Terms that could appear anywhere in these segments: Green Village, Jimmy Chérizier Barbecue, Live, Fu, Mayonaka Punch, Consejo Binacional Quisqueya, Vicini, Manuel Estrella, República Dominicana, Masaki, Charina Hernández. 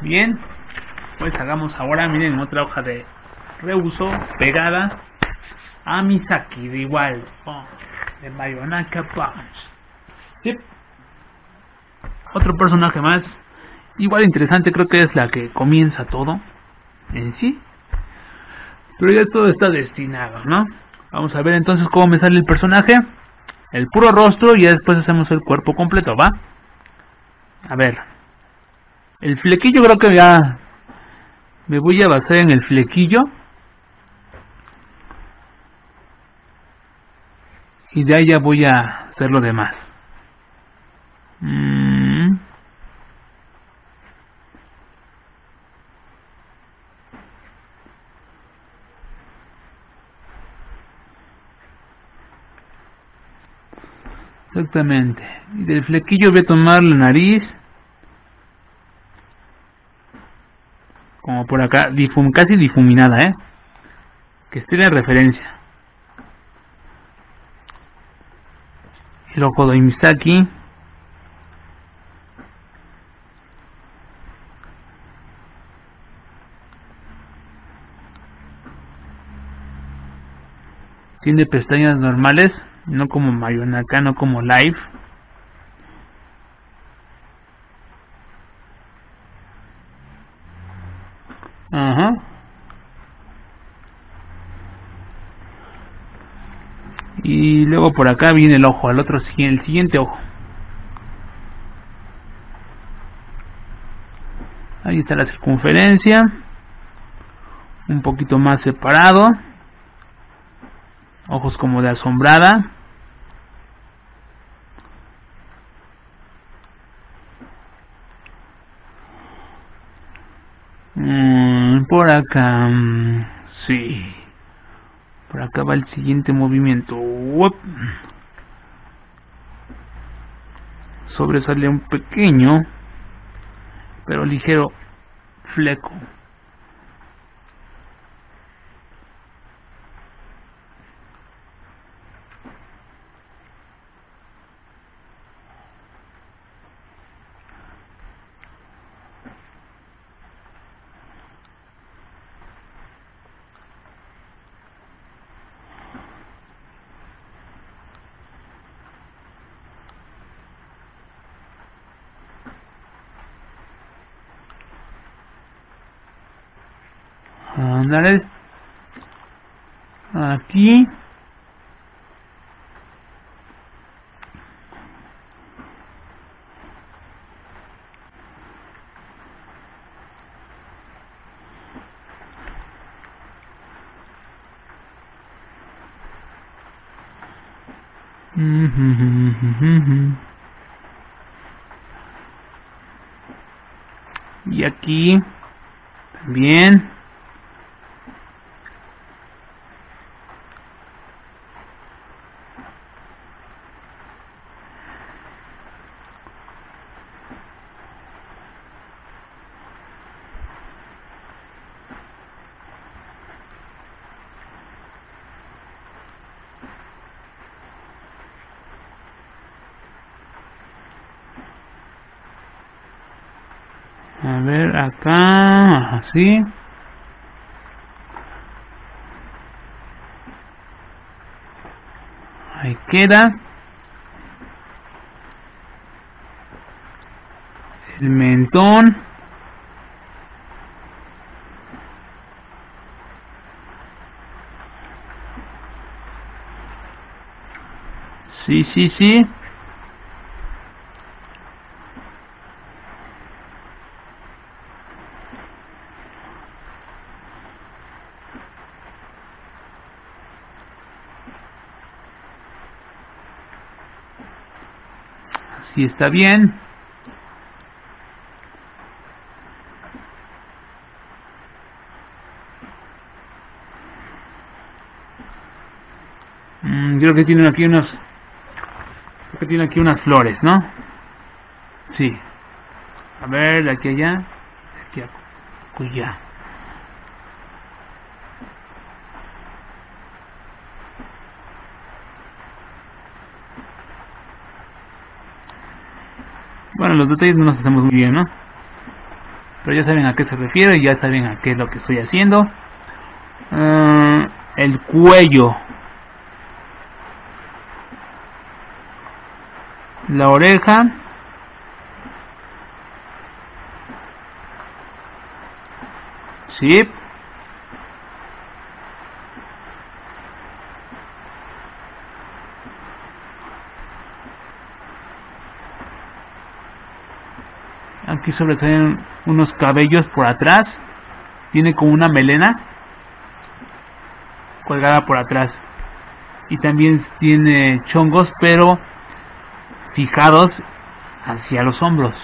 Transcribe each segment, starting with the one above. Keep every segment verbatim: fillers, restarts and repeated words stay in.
Bien, pues hagamos ahora, miren, otra hoja de reuso pegada a Masaki, de igual, oh, de Mayonaka Punch. Sí. Otro personaje más, igual interesante, creo que es la que comienza todo en sí. Pero ya todo está destinado, ¿no? Vamos a ver entonces cómo me sale el personaje. El puro rostro y ya después hacemos el cuerpo completo, ¿va? A ver. El flequillo creo que ya me voy a basar en el flequillo. Y de ahí ya voy a hacer lo demás. Mmm. Exactamente. Y del flequillo voy a tomar la nariz. Como por acá, difum, casi difuminada, ¿eh? Que esté la referencia. El ojo de Masaki. Tiene pestañas normales. No como Mayonaka, no como Live. Ajá. Y luego por acá viene el ojo, el otro, el siguiente ojo. Ahí está la circunferencia. Un poquito más separado. Ojos como de asombrada. Por acá, sí, por acá va el siguiente movimiento. Uop. Sobresale un pequeño, pero ligero fleco. Aquí y aquí también. A ver, acá, así. Ahí queda. El mentón. Sí, sí, sí. Y está bien. Mm, creo que tienen aquí unos, creo que tienen aquí unas flores, ¿no? Sí. A ver, de aquí allá, de aquí allá. Bueno, los detalles no los hacemos muy bien, ¿no? pero ya saben a qué se refiere, ya saben a qué es lo que estoy haciendo. Uh, el cuello, la oreja, sí, aquí sobresalen unos cabellos por atrás, tiene como una melena colgada por atrás, y también tiene chongos pero fijados hacia los hombros.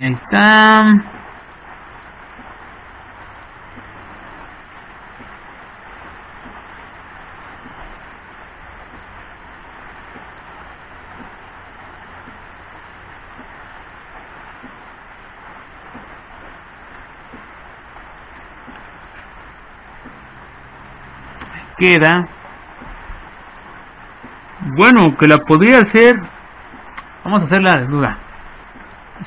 Ahí está. Queda. Bueno, que la podría hacer. Vamos a hacerla desnuda,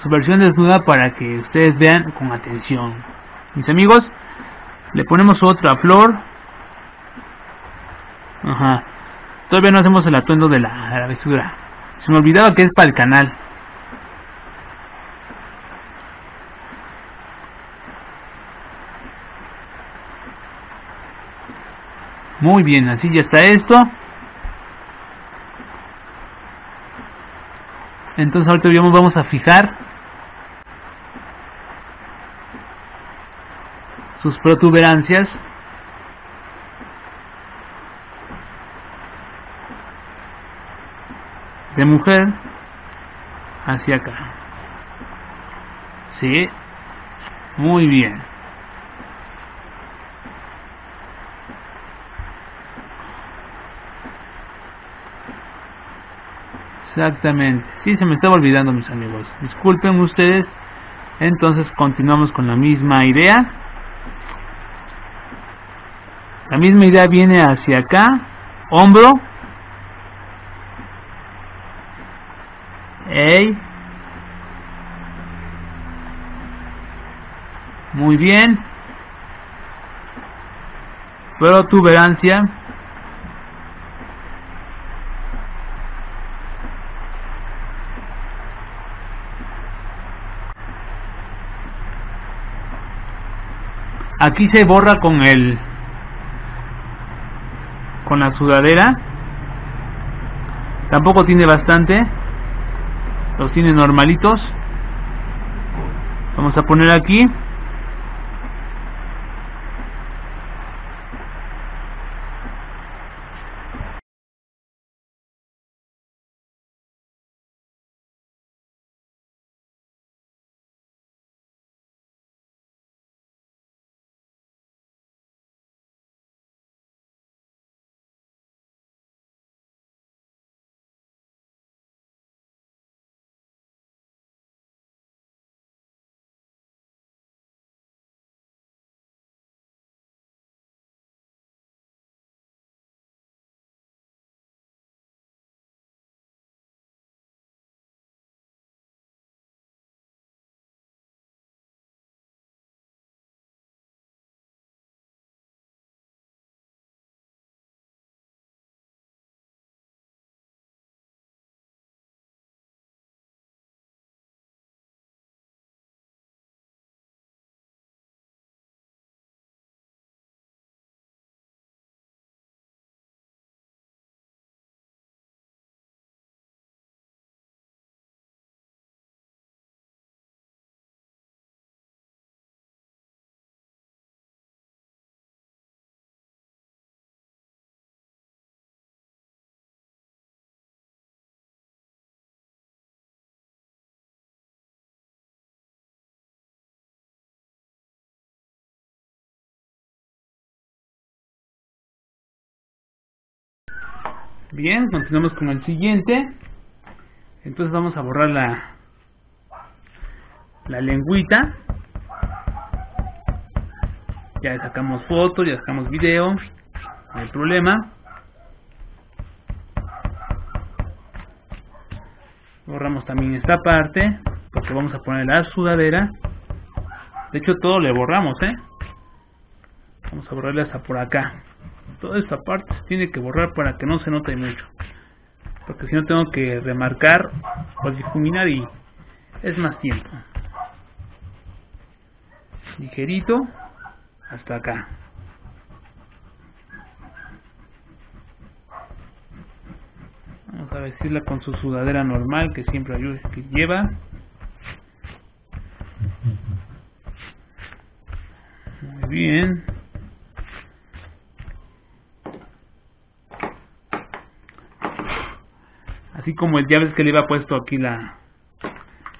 su versión desnuda, para que ustedes vean con atención, mis amigos. Le ponemos otra flor. Ajá. Todavía no hacemos el atuendo de la, de la vestidura. Se me olvidaba que es para el canal. Muy bien, así ya está esto. Entonces ahorita vamos a fijar sus protuberancias. De mujer hacia acá. Sí. Muy bien. Exactamente, sí, se me estaba olvidando, mis amigos, disculpen ustedes. Entonces continuamos con la misma idea. La misma idea viene hacia acá, hombro. Ey. Muy bien. Protuberancia. Aquí se borra con el con la sudadera, tampoco tiene bastante, los tiene normalitos. Vamos a poner aquí bien. Continuamos con el siguiente. Entonces vamos a borrar la la lengüita. Ya sacamos fotos, ya sacamos video, no hay problema. Borramos también esta parte, porque vamos a poner la sudadera. De hecho todo le borramos, ¿eh? Vamos a borrarle hasta por acá. Toda esta parte se tiene que borrar para que no se note mucho, porque si no tengo que remarcar o difuminar y es más tiempo. Ligerito hasta acá. Vamos a vestirla con su sudadera normal que siempre que lleva. Muy bien. Así como el, ya ves que le iba puesto aquí la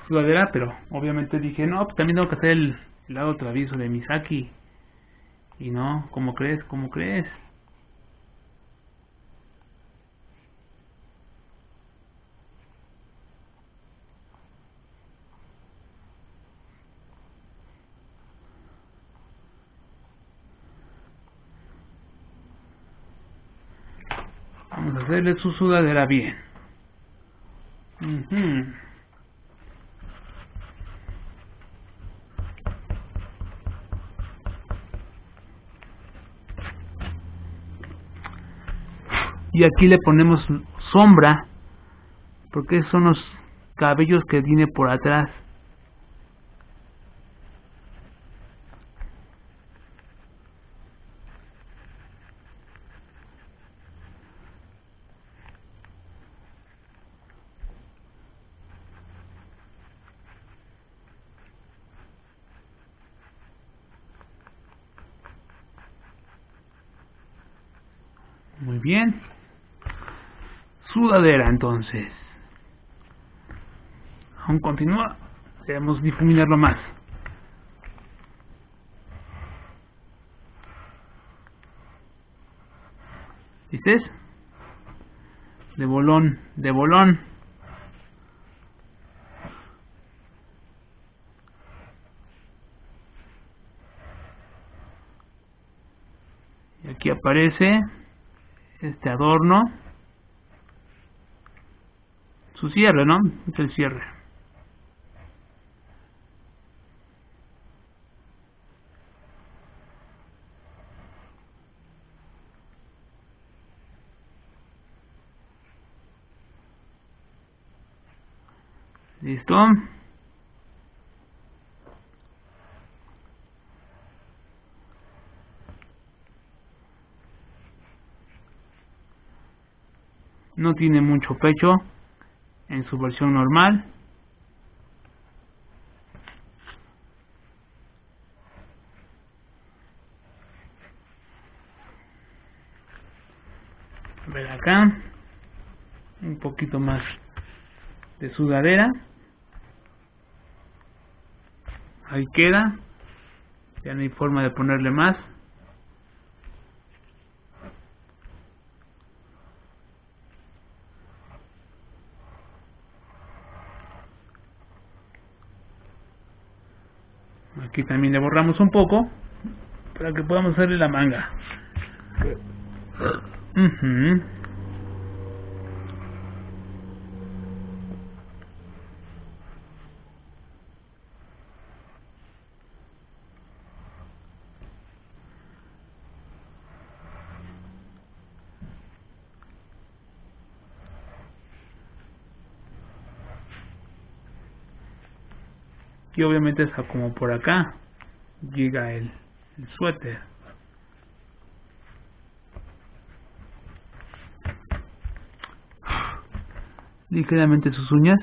sudadera, pero obviamente dije, no, pues también tengo que hacer el, el lado travieso de Masaki. Y no, ¿cómo crees? ¿Cómo crees? Vamos a hacerle su sudadera bien. Uh-huh. Y aquí le ponemos sombra, porque son los cabellos que tiene por atrás. Muy bien, sudadera entonces. Aún continúa, debemos difuminarlo más. ¿Viste? De bolón, de bolón. Y aquí aparece este adorno, su cierre, ¿no? Es el cierre. Listo. No tiene mucho pecho en su versión normal. A ver acá. Un poquito más de sudadera. Ahí queda. Ya no hay forma de ponerle más. Aquí también le borramos un poco para que podamos hacerle la manga. Uh-huh. Y obviamente está como por acá llega el, el suéter. Ligeramente sus uñas.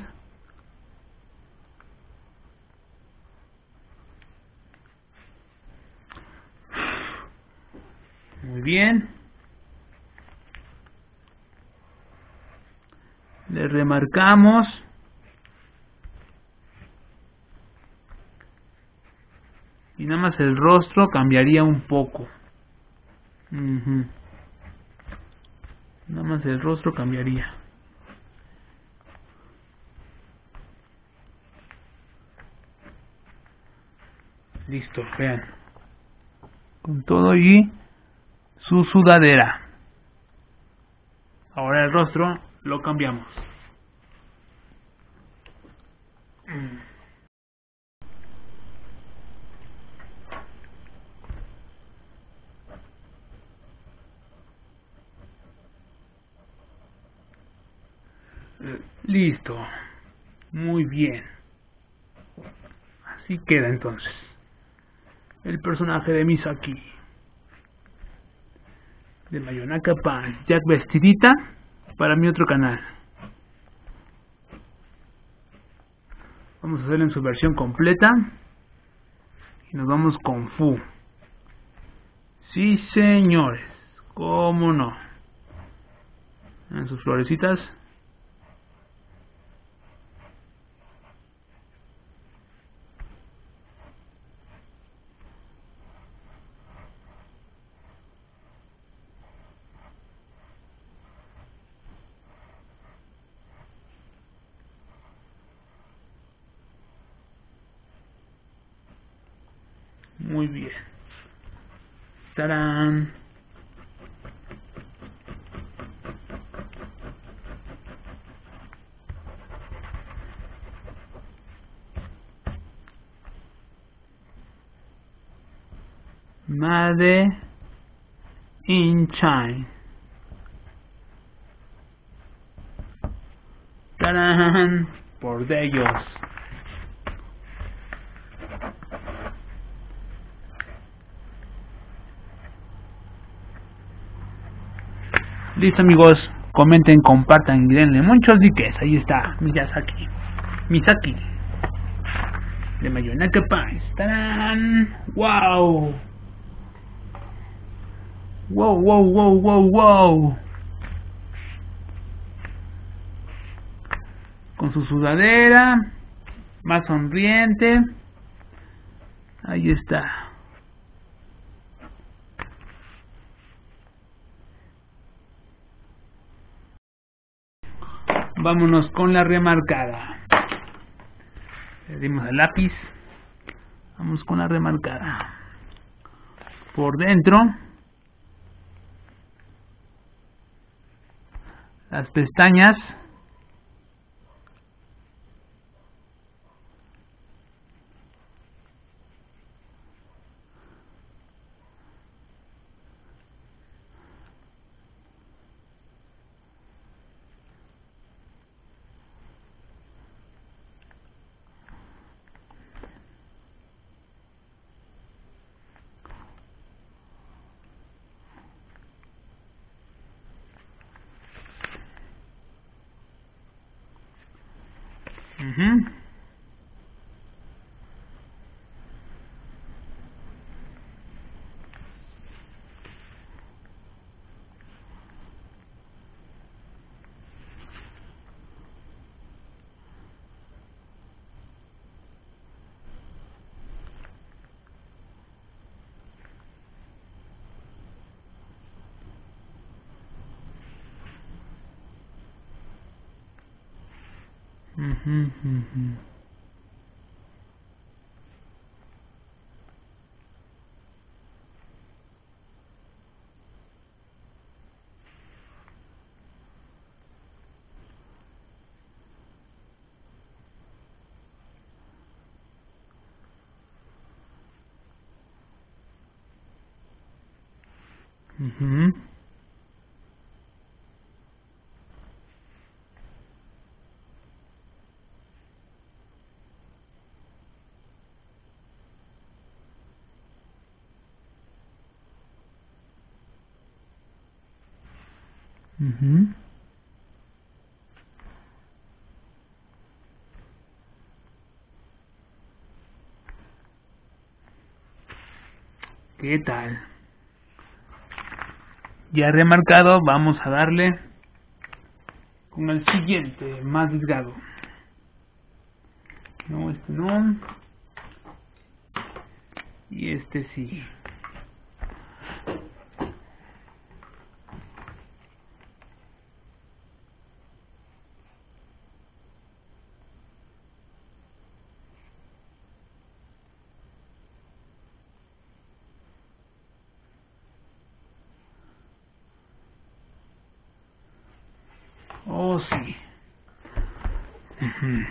Muy bien. Le remarcamos. Y nada más el rostro cambiaría un poco. Uh-huh. Nada más el rostro cambiaría. Listo, vean. con todo y su sudadera. Ahora el rostro lo cambiamos. Listo, muy bien, así queda entonces el personaje de Masaki de Mayonaka Punch, Jack vestidita para mi otro canal. Vamos a hacerlo en su versión completa y nos vamos con Fu. Sí señores, cómo no, en sus florecitas. Muy bien. ¡Tarán! Made in China. ¡Tarán! Por de ellos. Listo amigos, comenten, compartan y denle muchos likes. Ahí está, Masaki, Masaki de Mayonaka Punch. ¡Tarán! ¡Wow! ¡Wow, wow, wow, wow, wow! Con su sudadera, más sonriente. Ahí está. Vámonos con la remarcada. Le dimos al lápiz. Vamos con la remarcada. Por dentro. Las pestañas. Uh-huh. Mm-hmm, mm-hmm. Mm-hmm. Mm-hmm. ¿Qué tal? Ya remarcado, vamos a darle con el siguiente, más delgado. No, este no. Y este sí. Oh, sí. Uh-huh.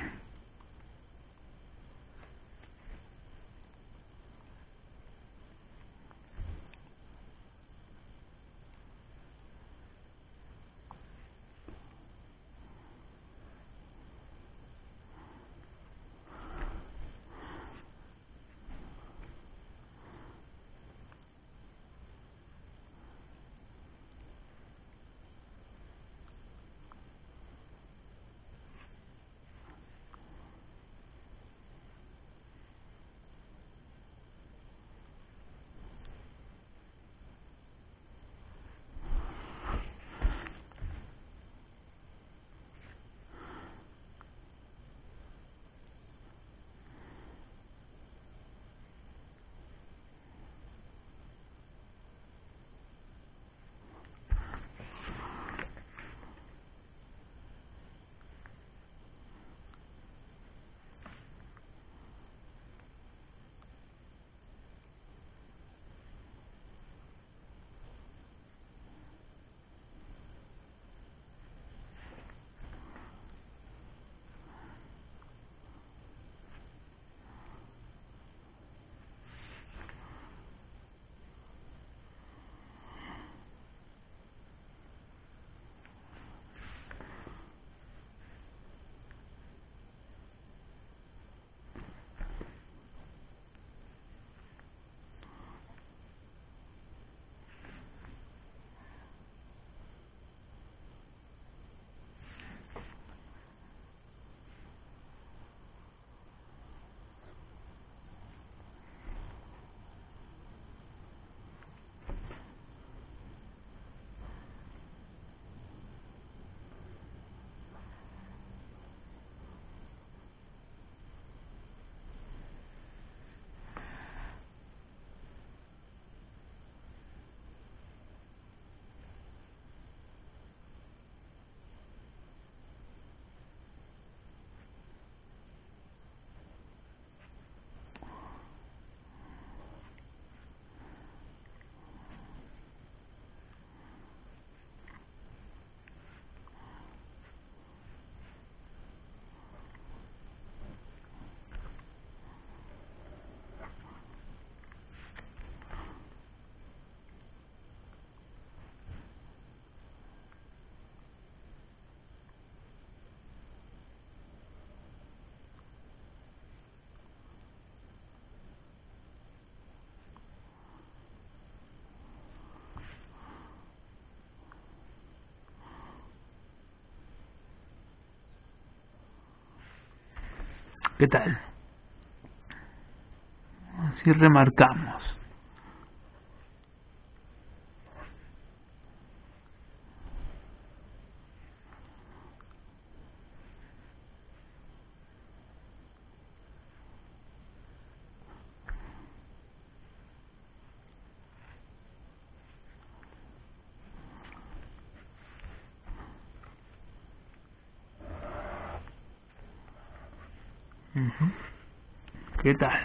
¿Qué tal? Así remarcamos. ¿Qué tal?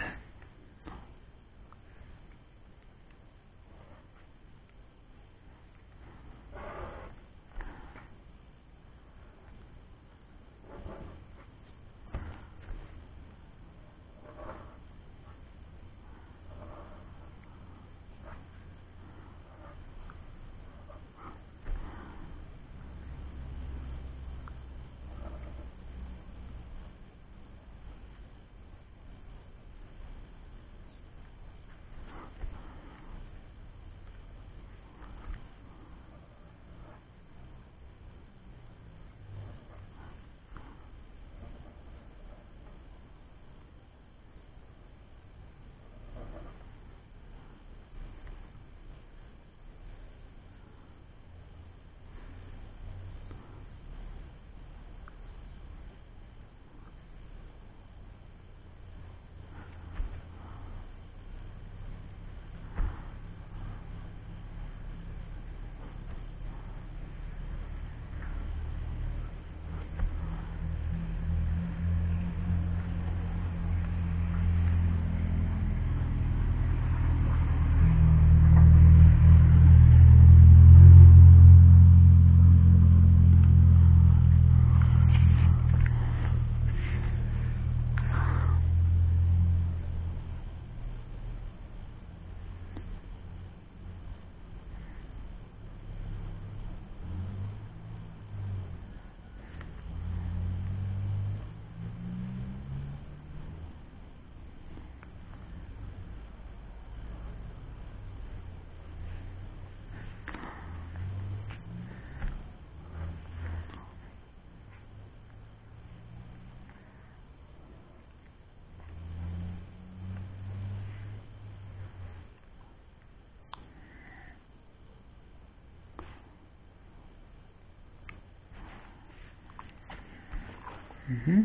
Uh-huh.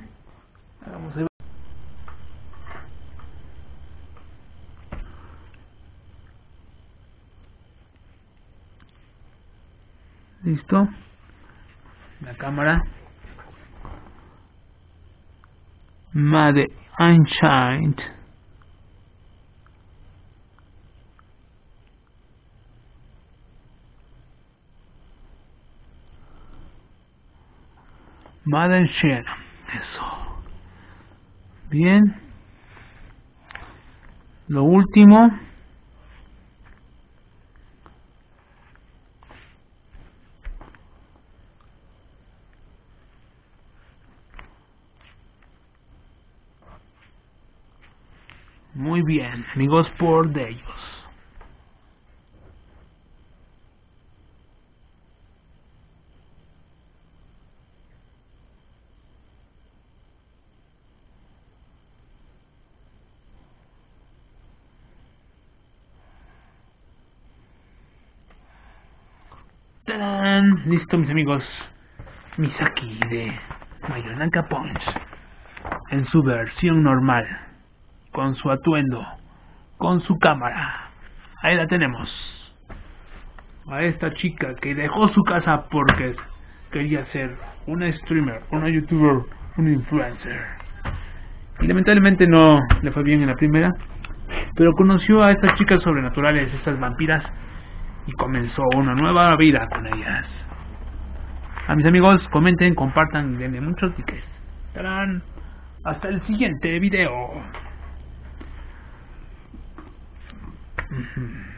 Vamos a ver. Listo. La cámara. Made Unchained. Made Unchained. Eso. Bien. Lo último. Muy bien, amigos, por de ellos. ¡Tarán! Listo, mis amigos. Masaki de Mayonaka Punch en su versión normal, con su atuendo, con su cámara. Ahí la tenemos, a esta chica que dejó su casa porque quería ser una streamer, una youtuber, una influencer, y lamentablemente no le fue bien en la primera, pero conoció a estas chicas sobrenaturales, estas vampiras, y comenzó una nueva vida con ellas. A mis amigos, comenten, compartan y denme muchos likes. ¡Tarán! Hasta el siguiente video. Mm-hmm.